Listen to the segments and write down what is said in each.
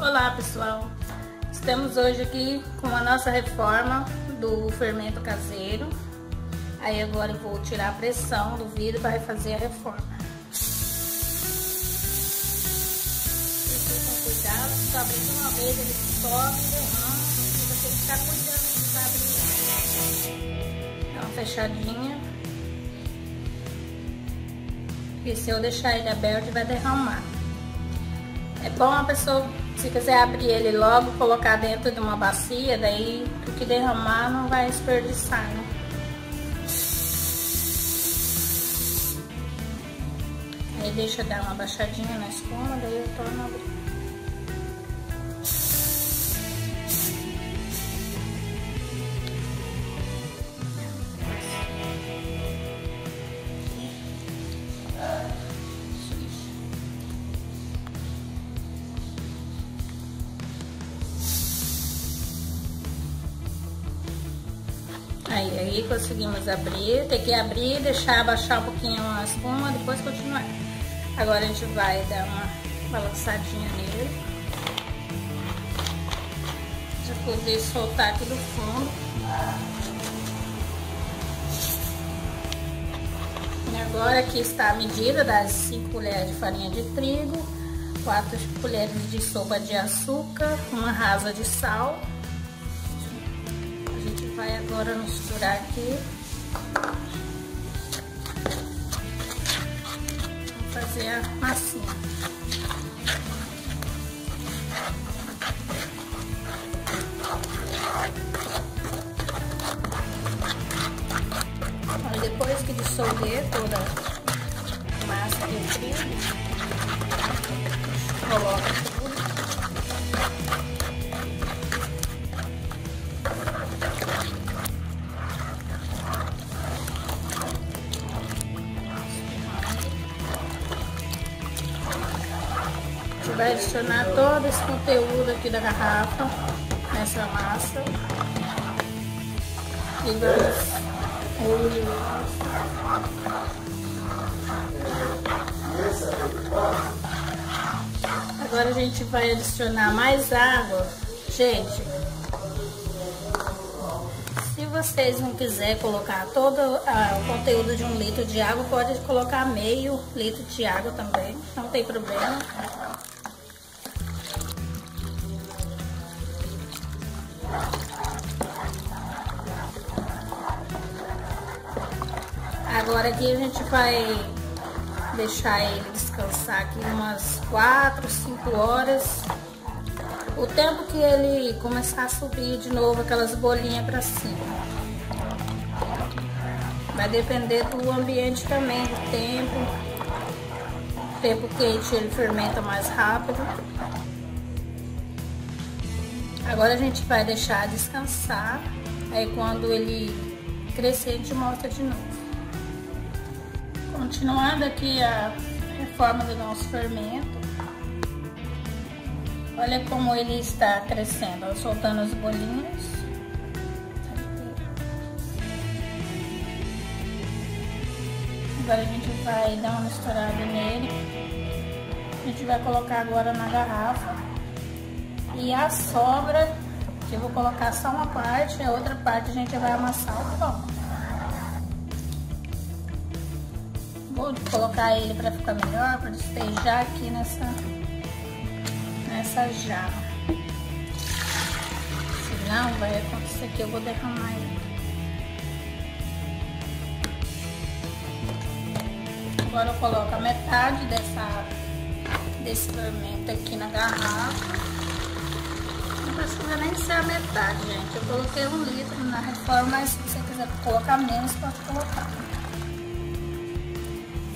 Olá pessoal, estamos hoje aqui com a nossa reforma do fermento caseiro. Aí agora eu vou tirar a pressão do vidro para refazer a reforma. Com cuidado, só abrindo uma vez ele sobe e derrama, você tem que ficar cuidando de não abrir. Dá uma fechadinha, porque se eu deixar ele aberto ele vai derramar. É bom a pessoa, se quiser abrir ele logo, colocar dentro de uma bacia, daí o que derramar não vai desperdiçar, né? Aí deixa dar uma baixadinha na espuma, daí eu torno a abrir. Aí conseguimos abrir, tem que abrir, deixar abaixar um pouquinho a espuma, depois continuar. Agora a gente vai dar uma balançadinha nele. Já poder soltar aqui do fundo. E agora aqui está a medida das 5 colheres de farinha de trigo, 4 colheres de sopa de açúcar, uma rasa de sal. Vai agora misturar aqui. Vou fazer a massinha. Aí depois que dissolver toda a massa do trigo, coloca tudo. Vai adicionar todo esse conteúdo aqui da garrafa nessa massa e vamos olhar. Agora a gente vai adicionar mais água, gente. Se vocês não quiserem colocar todo o conteúdo de 1 litro de água, pode colocar meio litro de água também, não tem problema. Agora aqui a gente vai deixar ele descansar aqui umas 4, 5 horas. O tempo que ele começar a subir de novo aquelas bolinhas para cima. Vai depender do ambiente também, do tempo. O tempo quente ele fermenta mais rápido. Agora a gente vai deixar descansar. Aí quando ele crescer a gente mostra de novo. Continuando aqui a reforma do nosso fermento, olha como ele está crescendo, ó, soltando as bolinhas. Agora a gente vai dar uma misturada nele. A gente vai colocar agora na garrafa e a sobra, que eu vou colocar só uma parte, a outra parte a gente vai amassar o pão. Vou colocar ele para ficar melhor, para despejar aqui nessa jarra. Se não, vai acontecer que eu vou derramar ele. Agora eu coloco a metade desse fermento aqui na garrafa. Não precisa nem ser a metade, gente. Eu coloquei 1 litro na reforma, mas se você quiser colocar menos, pode colocar.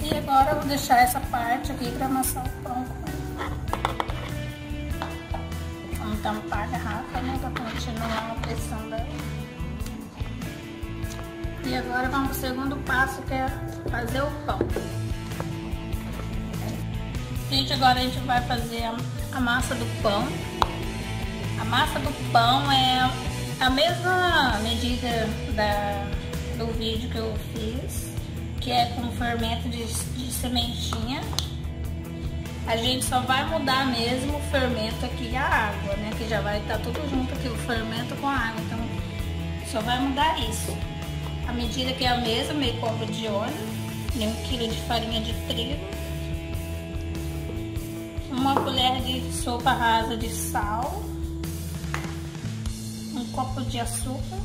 E agora eu vou deixar essa parte aqui para amassar o pão. Vamos tampar a garrafa, né, para continuar a pressão dela. E agora vamos para o segundo passo, que é fazer o pão. Gente, agora a gente vai fazer a massa do pão. A massa do pão é a mesma medida do vídeo que eu fiz, que é com fermento de sementinha. A gente só vai mudar mesmo o fermento aqui e a água, né? Que já vai estar tudo junto aqui, o fermento com a água. Então, só vai mudar isso. A medida que é a mesma, meio copo de óleo, 1 quilo de farinha de trigo, 1 colher de sopa rasa de sal, 1 copo de açúcar.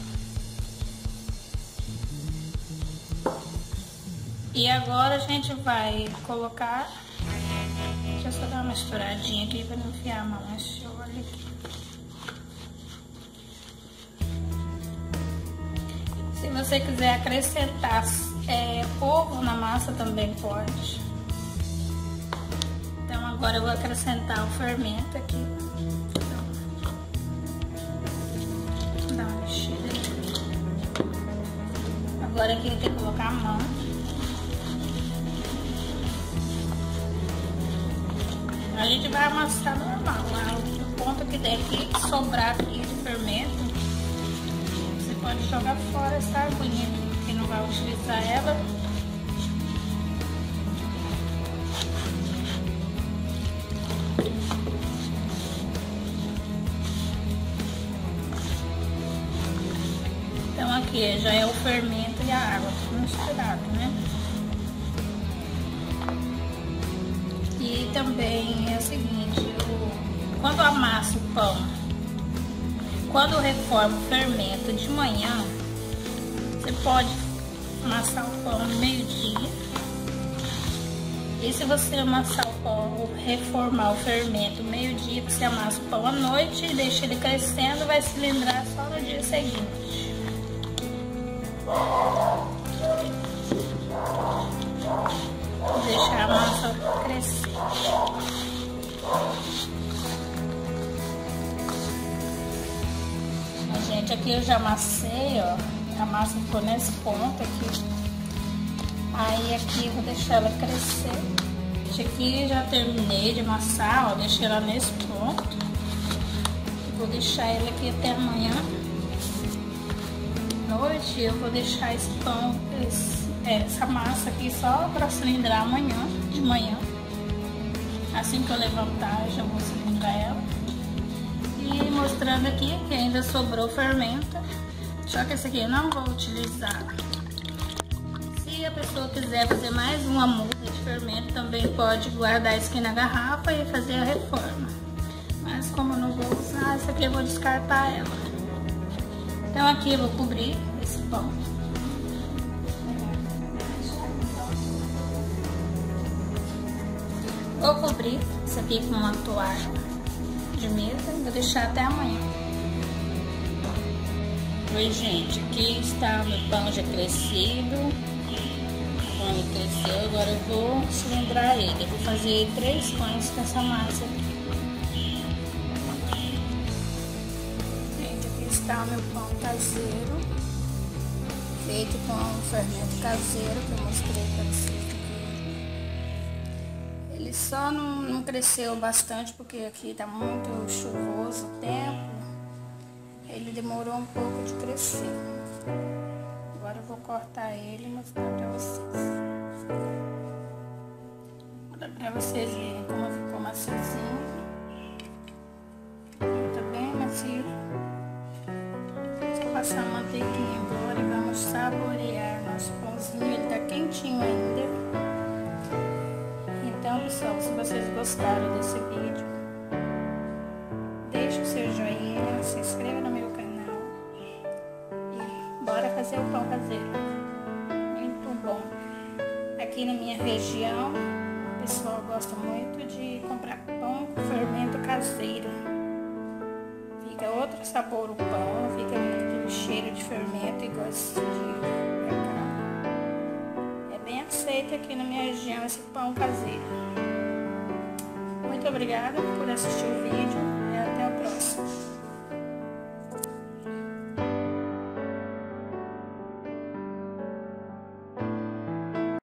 E agora a gente vai colocar... Deixa eu só dar uma misturadinha aqui para não enfiar a mão nesse óleo aqui. Se você quiser acrescentar ovo na massa também pode. Então agora eu vou acrescentar o fermento aqui. Então, dá uma mexida aqui. Agora aqui eu tenho que colocar a mão. A gente vai amassar normal, o ponto que der aqui, sobrar aqui de fermento. Pode jogar fora essa aguinha que não vai utilizar ela. Então aqui já é o fermento e a água tudo misturado, né? E também é o seguinte, quando eu amasso o pão, quando eu reformo o fermento de manhã, você pode amassar o pão no meio-dia. E se você amassar o pão ou reformar o fermento no meio-dia, você amassa o pão à noite e deixa ele crescendo, vai cilindrar só no dia seguinte. Vou deixar a massa crescer. Gente, aqui eu já amassei, ó, a massa ficou nesse ponto aqui, aí aqui eu vou deixar ela crescer. Gente, aqui já terminei de amassar, ó, deixei ela nesse ponto, vou deixar ela aqui até amanhã, noite, eu vou deixar esse pão, essa massa aqui só pra cilindrar amanhã, de manhã, assim que eu levantar eu já vou cilindrar ela. E mostrando aqui que ainda sobrou fermento, só que esse aqui eu não vou utilizar. Se a pessoa quiser fazer mais uma muda de fermento, também pode guardar isso aqui na garrafa e fazer a reforma. Mas como eu não vou usar, essa aqui eu vou descartar ela. Então aqui eu vou cobrir esse pão. Vou cobrir isso aqui com uma toalha de mesa, vou deixar até amanhã. Oi gente, aqui está meu pão já crescido, o pão cresceu, agora eu vou cilindrar ele, eu vou fazer 3 pães com essa massa aqui. Gente, aqui está o meu pão caseiro, feito com o fermento caseiro que eu mostrei para vocês. Ele só não cresceu bastante porque aqui tá muito chuvoso o tempo. Ele demorou um pouco de crescer. Agora eu vou cortar ele e mostrar pra vocês. Olha pra vocês verem como ficou maciozinho. Tá bem macio. Vou passar a manteiguinha agora e vamos saborear nosso pãozinho. Ele tá quentinho ainda. Então, pessoal, se vocês gostaram desse vídeo, deixe o seu joinha, se inscreva no meu canal e bora fazer o pão caseiro. Muito bom. Aqui na minha região, o pessoal gosta muito de comprar pão com fermento caseiro. Fica outro sabor o pão, fica aquele cheiro de fermento e gosto de... aceita aqui na minha região esse pão caseiro. Muito obrigada por assistir o vídeo.